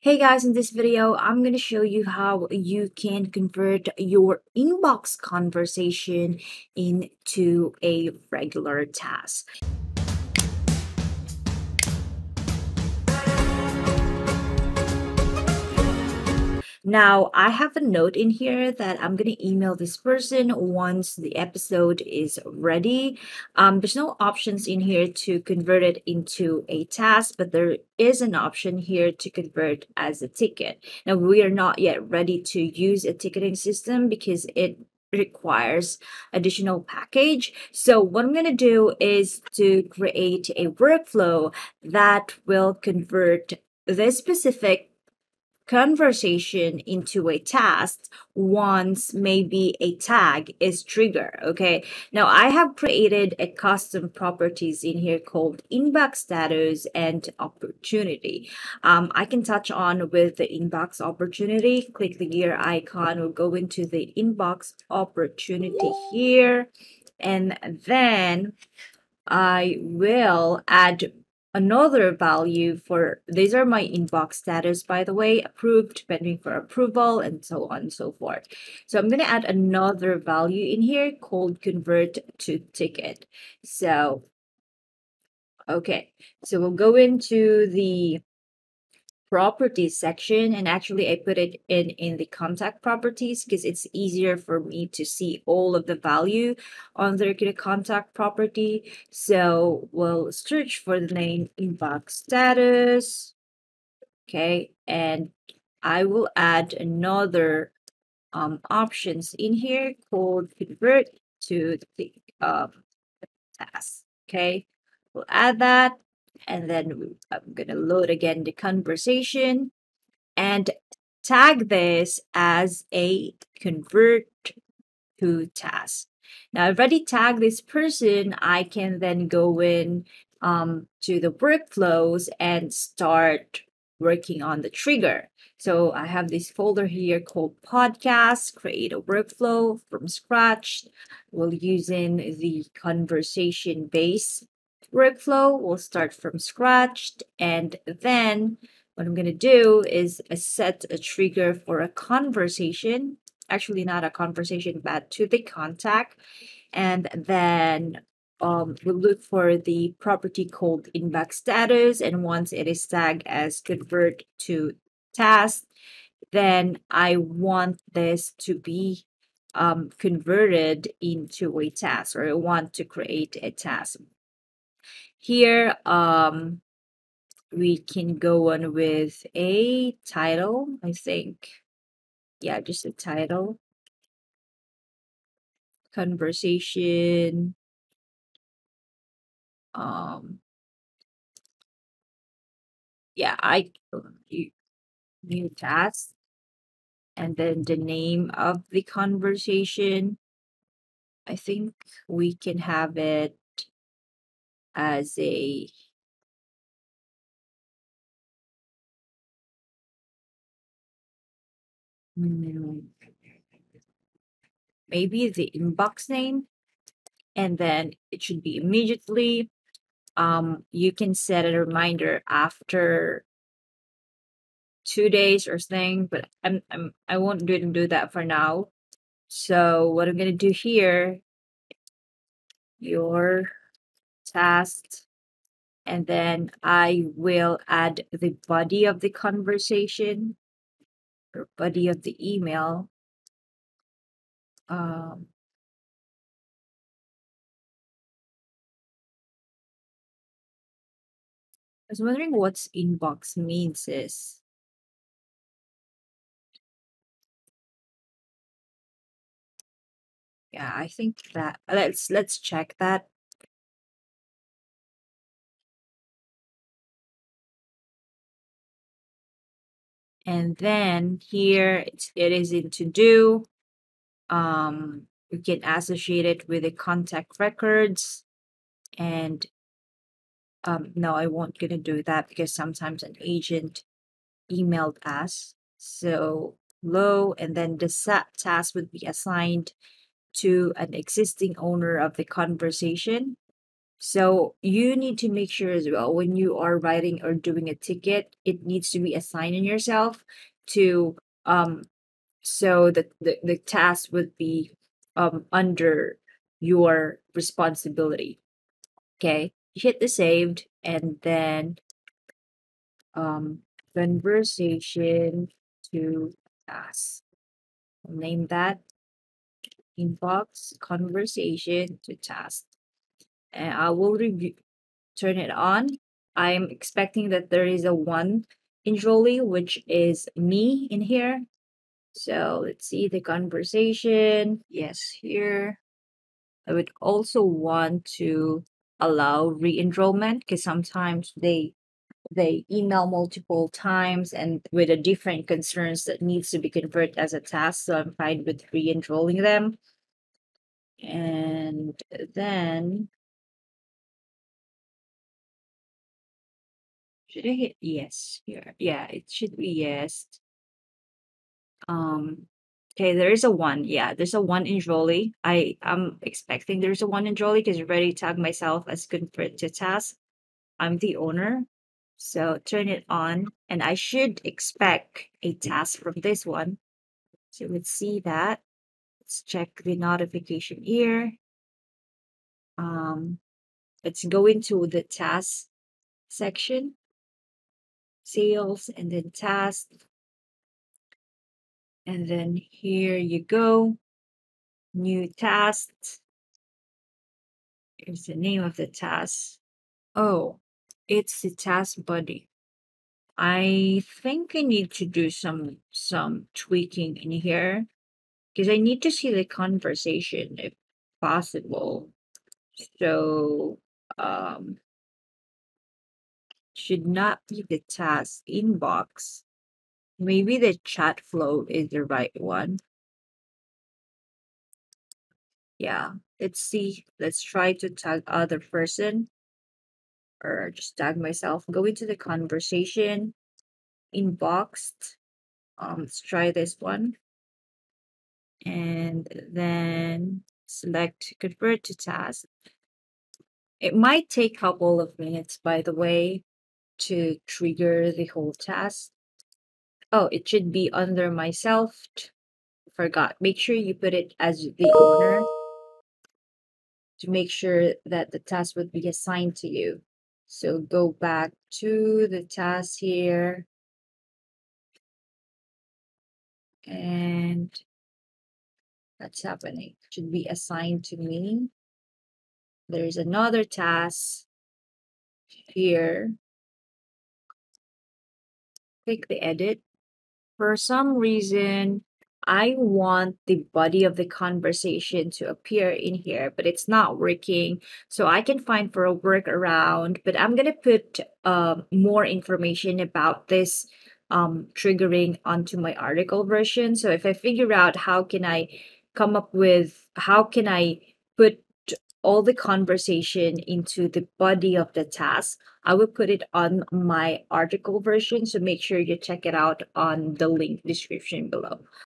Hey guys, in this video, I'm going to show you how you can convert your inbox conversation into a regular task. Now, I have a note in here that I'm going to email this person once the episode is ready. There's no options in here to convert it into a task, but there is an option here to convert as a ticket. Now, we are not yet ready to use a ticketing system because it requires additional package. So what I'm going to do is to create a workflow that will convert this specific conversation into a task once maybe a tag is triggered. Okay, now I have created a custom properties in here called inbox status and opportunity. I can touch on with the inbox opportunity. Click the gear icon, we'll go into the inbox opportunity here, and then I will add another value for, these are my inbox status, by the way, approved, pending for approval, and so on and so forth. So I'm going to add another value in here called convert to ticket. So, okay, so we'll go into the properties section, and actually I put it in the contact properties because it's easier for me to see all of the value on the contact property. So we'll search for the name inbox status. Okay, and I will add another options in here called convert to the task. Okay, we'll add that. And then I'm going to load again the conversation and tag this as a convert to task. Now, I've already tagged this person. I can then go in to the workflows and start working on the trigger. So I have this folder here called podcast, create a workflow from scratch. We'll use in the conversation base workflow, we'll start from scratch, and then what I'm going to do is set a trigger for a conversation, actually not a conversation but to the contact, and then we'll look for the property called inbox status, and once it is tagged as convert to task, then I want this to be converted into a task, or I want to create a task. Here we can go on with a title, I think. Yeah, just a title. Conversation. Yeah, new task. And then the name of the conversation. I think we can have it as a maybe the inbox name, and then it should be immediately. You can set a reminder after 2 days or something, but I won't do that for now. So what I'm gonna do here, your task, and then I will add the body of the conversation or body of the email. I was wondering what's inbox means is. Yeah, I think that let's check that. And then here it is in to do. You can associate it with the contact records. And no, I won't gonna do that because sometimes an agent emailed us. So low, and then the task would be assigned to an existing owner of the conversation. So you need to make sure as well when you are writing or doing a ticket, it needs to be assigning yourself to so that the task would be under your responsibility. Okay, hit the saved and then conversation to task. Name that inbox conversation to task. And I will review, turn it on. I'm expecting that there is a one in Jolie, which is me in here. So let's see the conversation. Yes, here. I would also want to allow re-enrollment because sometimes they email multiple times and with a different concerns that needs to be converted as a task. So I'm fine with re-enrolling them. And then should I hit yes here? Yeah, it should be yes. Okay, there is a one. Yeah, there's a one in Jolie. I'm expecting there's a one in Jolie because I already tagged myself as convert to task. I'm the owner. So turn it on and I should expect a task from this one. So let's see that. Let's check the notification here. Let's go into the task section, sales, and then task. And then here you go, new task. Here's the name of the task. Oh, it's the task buddy. I think I need to do some tweaking in here because I need to see the conversation if possible. So should not be the task inbox. Maybe the chat flow is the right one. Yeah, let's see. Let's try to tag other person or just tag myself. Go into the conversation, inbox. Let's try this one. And then select convert to task. It might take a couple of minutes, by the way, to trigger the whole task. Oh, it should be under myself. Forgot. Make sure you put it as the owner to make sure that the task would be assigned to you. So go back to the task here. And that's happening. It should be assigned to me. There's another task here. Click the edit. For some reason, I want the body of the conversation to appear in here, but it's not working. So I can find for a workaround, but I'm going to put more information about this triggering onto my article version. So if I figure out how can I come up with, how can I put all the conversation into the body of the task, I will put it on my article version. So make sure you check it out on the link description below.